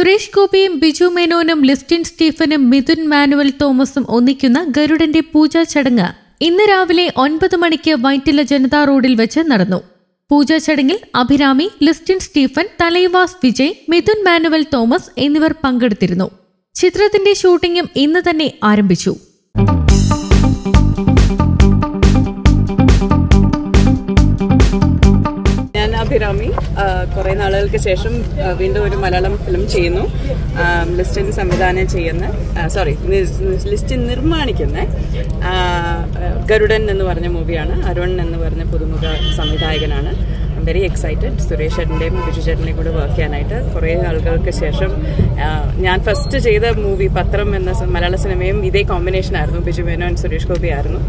സുരേഷ് ഗോപിയും ബിജു മേനോനും ലിസ്റ്റിൻ സ്റ്റീഫനും മിഥുൻ മാനുവൽ തോമസും ഒന്നിക്കുന്ന ഗരുഡന്റെ പൂജാ ചടങ്ങ് ഇന്ന് രാവിലെ 9 മണിക്ക് വൈറ്റില ജനതാ റോഡിൽ വെച്ച് നടന്നു. പൂജാ ചടങ്ങിൽ അഭിരാമി, ലിസ്റ്റിൻ സ്റ്റീഫൻ, തലൈവാസ് വിജയ്, മിഥുൻ മാനുവൽ തോമസ് എന്നിവർ പങ്കെടുത്തിരുന്നു. ചിത്രത്തിന്റെ ഷൂട്ടിംഗും ഇന്ന് തന്നെ ആരംഭിച്ചു. അഭിരാമി കുറേ നാളുകൾക്ക് ശേഷം വീണ്ടും ഒരു മലയാളം ഫിലിം ചെയ്യുന്നു. ലിസ്റ്റിൻ സംവിധാനം ചെയ്യുന്ന ലിസ്റ്റിൻ നിർമ്മാണിക്കുന്ന ഗരുഡൻ എന്ന് പറഞ്ഞ മൂവിയാണ്. അരുൺ എന്ന് പറഞ്ഞ പുതുമുഖ സംവിധായകനാണ്. Very excited. സുരേഷ് ചേട്ടൻ്റെയും ബിജു ചേട്ടൻ്റെയും കൂടെ വർക്ക് ചെയ്യാനായിട്ട് കുറേ നാളുകൾക്ക് ശേഷം. ഞാൻ ഫസ്റ്റ് ചെയ്ത മൂവി പത്രം എന്ന മലയാള സിനിമയും ഇതേ കോമ്പിനേഷനായിരുന്നു. ബിജു മേനോൻ ആൻഡ് സുരേഷ് ഗോപി ആയിരുന്നു.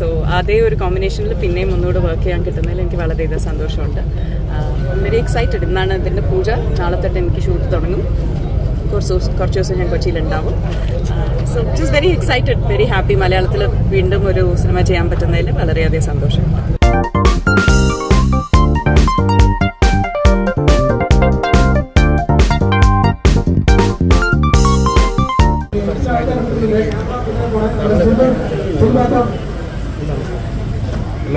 സോ അതേ ഒരു കോമ്പിനേഷനിൽ പിന്നെയും ഒന്നുകൂടെ വർക്ക് ചെയ്യാൻ കിട്ടുന്നതിൽ എനിക്ക് വളരെയധികം സന്തോഷമുണ്ട്. Very excited. ഇന്നാണ് ഇതിൻ്റെ പൂജ. നാളെ തൊട്ട് എനിക്ക് ഷൂട്ട് തുടങ്ങും. കുറച്ച് ദിവസം ഞാൻ കൊച്ചിയിലുണ്ടാവും. So just very excited, very happy. മലയാളത്തിൽ വീണ്ടും ഒരു സിനിമ ചെയ്യാൻ പറ്റുന്നതിൽ വളരെയധികം സന്തോഷമാണ്. ഇല്ല,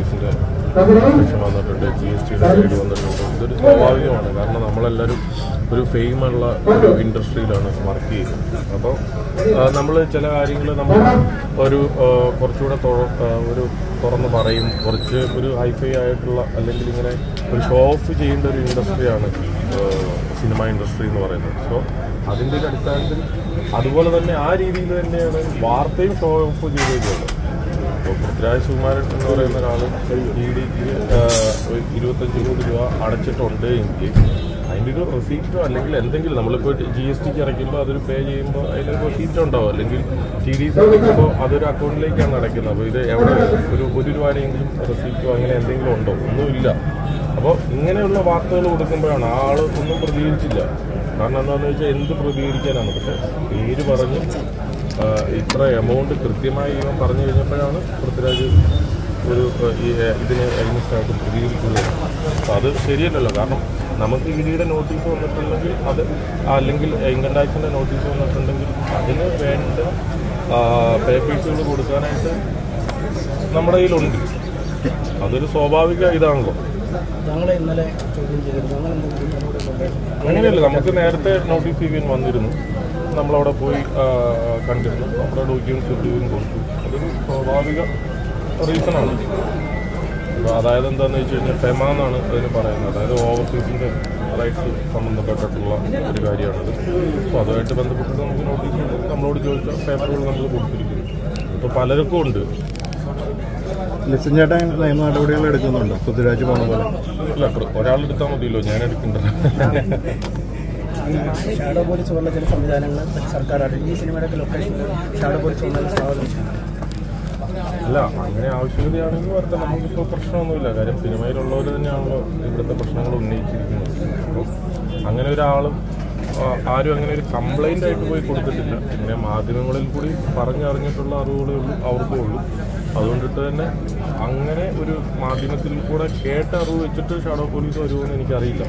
എസിൻ്റെ ലക്ഷ്യം വന്നിട്ടുണ്ട്, GSTയുടെ റൈഡ് വന്നിട്ടുണ്ട്. ഇതൊരു സ്വാഭാവികമാണ്. കാരണം നമ്മളെല്ലാവരും ഒരു ഫെയിമുള്ള ഒരു ഇൻഡസ്ട്രിയിലാണ് വർക്ക് ചെയ്യുന്നത്. അപ്പോൾ നമ്മൾ ചില കാര്യങ്ങൾ നമ്മൾ ഒരു കുറച്ചുകൂടെ ഒരു തുറന്ന് പറയും. കുറച്ച് ഒരു ഹൈഫൈ ആയിട്ടുള്ള അല്ലെങ്കിൽ ഇങ്ങനെ ഒരു ഷോ ഓഫ് ചെയ്യേണ്ട ഒരു ഇൻഡസ്ട്രിയാണ് സിനിമ ഇൻഡസ്ട്രി എന്ന് പറയുന്നത്. സോ അതിൻ്റെ ഒരു അടിസ്ഥാനത്തിൽ അതുപോലെ തന്നെ ആ രീതിയിൽ തന്നെയാണ് വാർത്തയും ഷോ ഓഫ് ചെയ്തിട്ടുള്ളത്. ഇപ്പോൾ പൃഥ്വിരാജ് സുകുമാരൻ എന്ന് പറയുന്ന ഒരാൾ EDക്ക് 25 കോടി രൂപ അടച്ചിട്ടുണ്ട് എങ്കിൽ അതിൻ്റെ ഒരു റെസീപ്റ്റോ അല്ലെങ്കിൽ എന്തെങ്കിലും നമ്മളിപ്പോൾ GSTക്ക് അടയ്ക്കുമ്പോൾ അതൊരു പേ ചെയ്യുമ്പോൾ അതിനൊരു റെസീപ്റ്റ് ഉണ്ടാവും, അല്ലെങ്കിൽ TDS അടയ്ക്കുമ്പോൾ അതൊരു അക്കൗണ്ടിലേക്കാണ് അടയ്ക്കുന്നത്. അപ്പോൾ ഇത് എവിടെ ഒരു രൂപയെങ്കിലും റെസീപ്റ്റോ അങ്ങനെ എന്തെങ്കിലും ഉണ്ടോ? ഒന്നുമില്ല. അപ്പോൾ ഇങ്ങനെയുള്ള വാർത്തകൾ കൊടുക്കുമ്പോഴാണ് ആൾ ഒന്നും പ്രതികരിച്ചില്ല. കാരണം എന്താണെന്ന് വെച്ചാൽ എന്ത് പ്രതികരിക്കാനാണ്? പക്ഷേ പേര് പറഞ്ഞ് ഇത്ര എമൗണ്ട് കൃത്യമായി ഇവൻ പറഞ്ഞു കഴിഞ്ഞപ്പോഴാണ് പൃഥ്വിരാജ് ഒരു ഇതിന് അഗൈൻസ്റ്റായിട്ട് പ്രതികരിക്കുന്നത്. അപ്പോൾ അത് ശരിയല്ലല്ലോ. കാരണം നമുക്ക് ഇഡിയുടെ നോട്ടീസ് വന്നിട്ടുണ്ടെങ്കിൽ അത്, അല്ലെങ്കിൽ ഇൻകം ടാക്സിൻ്റെ നോട്ടീസ് വന്നിട്ടുണ്ടെങ്കിൽ അതിന് വേണ്ട പേപ്പേഴ്സുകൾ കൊടുക്കാനായിട്ട് നമ്മുടെ കയ്യിലുണ്ട്. അതൊരു സ്വാഭാവിക ഇതാണല്ലോ. അങ്ങനെയല്ല, നമുക്ക് നേരത്തെ നോട്ടിഫിക്കേഷൻ വന്നിരുന്നു. നമ്മളവിടെ പോയി കണ്ടിരുന്നു. നമ്മുടെ ഡോക്യുമെൻറ്റ്സ് റിവ്യൂവിന് കൊടുത്തു. അതൊരു സ്വാഭാവിക റീസണാണ്. അതായത് എന്താണെന്ന് വെച്ച് കഴിഞ്ഞാൽ ഫെമ എന്നാണ് അതിന് പറയുന്നത്. അതായത് ഓവർസീസിൻ്റെ റൈറ്റ്സ് സംബന്ധപ്പെട്ടിട്ടുള്ള ഒരു കാര്യമാണത്. അപ്പോൾ അതുമായിട്ട് ബന്ധപ്പെട്ടിട്ട് നമുക്ക് നോട്ടീസ് നമ്മളോട് ചോദിച്ചാൽ പേപ്പറുകൾ നമ്മൾ കൊടുത്തിരിക്കുന്നു. അപ്പോൾ പലർക്കും ഉണ്ട്. ലിസ്റ്റിൻ ചേട്ടൻ നിയമ നടപടികൾ എടുക്കുന്നുണ്ടോ? പൃഥ്വിരാജ് പോണ പോലെ അല്ല, ഒരാളെടുത്താൽ മതിയല്ലോ. ഞാൻ എടുക്കുന്നുണ്ട്. ഷാഡോ പോലീസ് പോലുള്ള ചില സംവിധാനങ്ങൾ സർക്കാരാണ്. ഈ സിനിമയുടെ ലൊക്കേഷൻ ഷാഡോ പോലീസ് അല്ല, അങ്ങനെ ആവശ്യകതയാണെങ്കിൽ പറഞ്ഞാൽ നമുക്കിപ്പോൾ പ്രശ്നമൊന്നുമില്ല. കാര്യം സിനിമയിലുള്ളവർ തന്നെയാണല്ലോ ഇവിടുത്തെ പ്രശ്നങ്ങൾ ഉന്നയിച്ചിരിക്കുന്നത്. അപ്പോൾ അങ്ങനെ ഒരാളും ആരും അങ്ങനെ ഒരു കംപ്ലൈൻ്റ് ആയിട്ട് പോയി കൊടുത്തിട്ടില്ല. പിന്നെ മാധ്യമങ്ങളിൽ കൂടി പറഞ്ഞറിഞ്ഞിട്ടുള്ള അറിവുകളേ ഉള്ളൂ, അവർക്കേ ഉള്ളൂ. അതുകൊണ്ടിട്ട് തന്നെ അങ്ങനെ ഒരു മാധ്യമത്തിൽ കൂടെ കേട്ട അറിവ് വെച്ചിട്ട് ഷാഡോ പോലീസ് വരുമോ എന്ന് എനിക്കറിയില്ല.